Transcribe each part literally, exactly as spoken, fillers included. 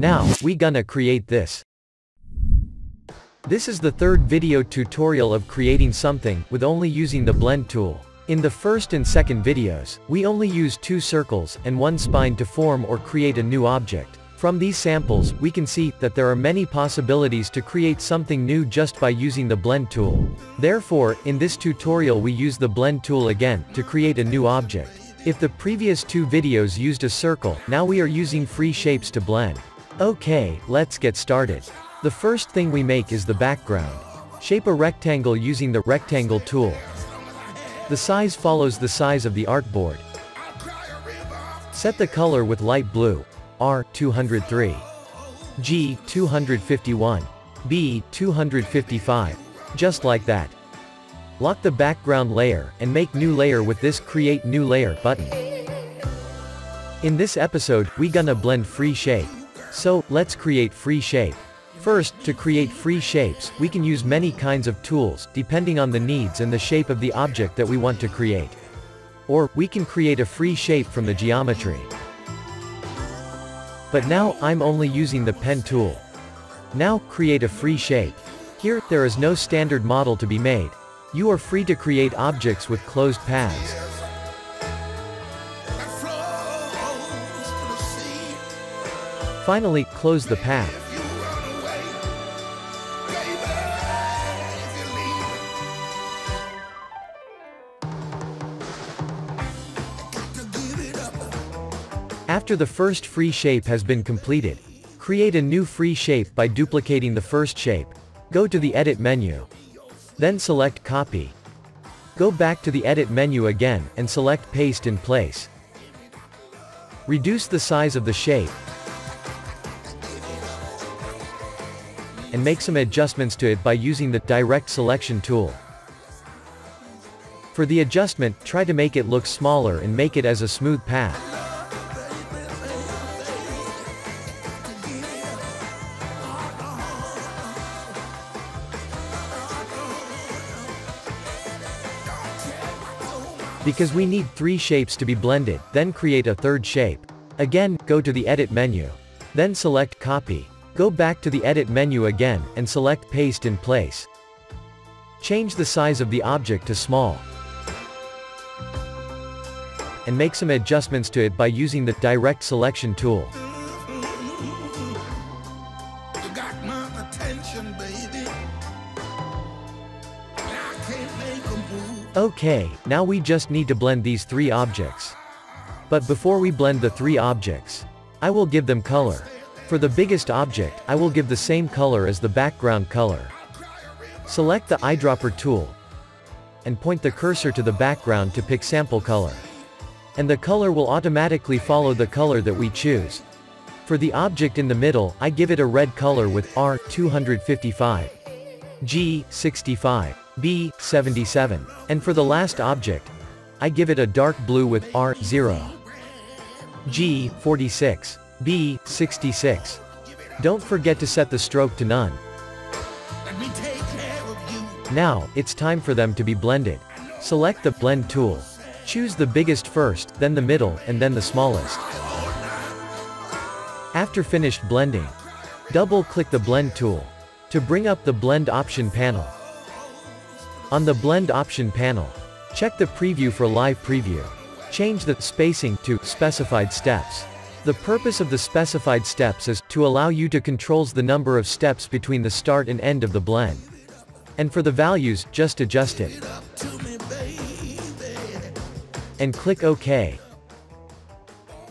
Now, we gonna create this. This is the third video tutorial of creating something with only using the blend tool. In the first and second videos, we only used two circles and one spine to form or create a new object. From these samples, we can see that there are many possibilities to create something new just by using the blend tool. Therefore, in this tutorial we use the blend tool again, to create a new object. If the previous two videos used a circle, now we are using free shapes to blend. Okay, let's get started. The first thing we make is the background. Shape a rectangle using the rectangle tool. The size follows the size of the artboard. Set the color with light blue. R, two hundred three. G, two hundred fifty-one. B, two hundred fifty-five. Just like that. Lock the background layer, and make new layer with this create new layer button. In this episode, we gonna blend free shape. So, let's create free shape. First, to create free shapes, we can use many kinds of tools, depending on the needs and the shape of the object that we want to create. Or, we can create a free shape from the geometry. But now, I'm only using the pen tool. Now, create a free shape. Here, there is no standard model to be made. You are free to create objects with closed paths. Finally, close the path. After the first free shape has been completed, create a new free shape by duplicating the first shape. Go to the Edit menu. Then select Copy. Go back to the Edit menu again, and select Paste in Place. Reduce the size of the shape, and make some adjustments to it by using the Direct Selection tool. For the adjustment, try to make it look smaller and make it as a smooth path. Because we need three shapes to be blended, then create a third shape. Again, go to the Edit menu. Then select Copy. Go back to the Edit menu again, and select Paste in Place. Change the size of the object to small. And make some adjustments to it by using the Direct Selection tool. Okay, now we just need to blend these three objects. But before we blend the three objects, I will give them color. For the biggest object, I will give the same color as the background color. Select the eyedropper tool, and point the cursor to the background to pick sample color. And the color will automatically follow the color that we choose. For the object in the middle, I give it a red color with R, two hundred fifty-five. G, sixty-five. B, seventy-seven. And for the last object, I give it a dark blue with R, zero. G, forty-six. B, sixty-six. Don't forget to set the stroke to none. Now, it's time for them to be blended. Select the Blend tool. Choose the biggest first, then the middle, and then the smallest. After finished blending, double-click the Blend tool to bring up the Blend Option panel. On the Blend Option panel, check the Preview for Live Preview. Change the Spacing to Specified Steps. The purpose of the Specified Steps is to allow you to control the number of steps between the start and end of the blend. And for the values, just adjust it. And click OK.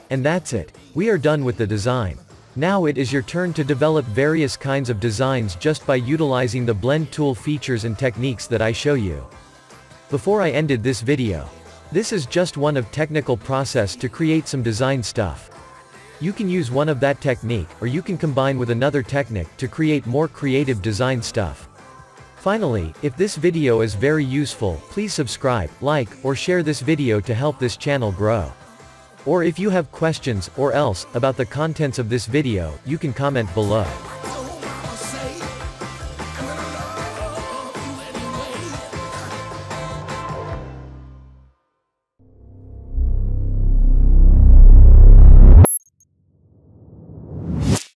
And that's it. We are done with the design. Now it is your turn to develop various kinds of designs just by utilizing the blend tool features and techniques that I show you. Before I ended this video, this is just one of technical process to create some design stuff. You can use one of that technique, or you can combine with another technique to create more creative design stuff. Finally, if this video is very useful, please subscribe, like, or share this video to help this channel grow. Or if you have questions, or else, about the contents of this video, you can comment below.